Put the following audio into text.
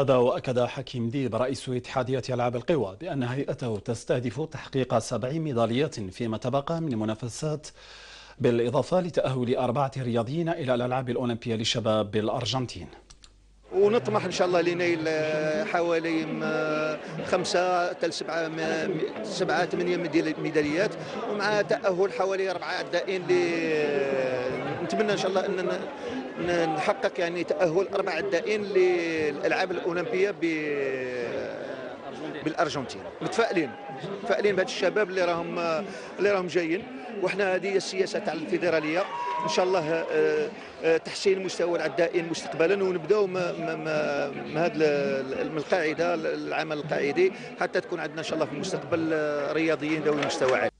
هذا وأكد حكيم ديب رئيس اتحادية ألعاب القوى بأن هيئته تستهدف تحقيق 7 ميداليات فيما تبقى من المنافسات، بالإضافة لتأهل 4 رياضيين إلى الألعاب الأولمبية للشباب بالأرجنتين. ونطمح إن شاء الله لنيل حوالي 5 إلى 7 8 ميداليات، ومع تأهل حوالي 4 عدائين نتمنى إن شاء الله أننا نحقق يعني تأهل 4 عدائين للألعاب الأولمبية بالأرجنتين. متفائلين بهاد الشباب اللي راهم جايين، وحنا هذه السياسة تاع الفيدرالية إن شاء الله تحسين مستوى العدائين مستقبلا، ونبداو من هذا القاعدة العمل القاعدي حتى تكون عندنا إن شاء الله في المستقبل رياضيين ذوي مستوى عالي.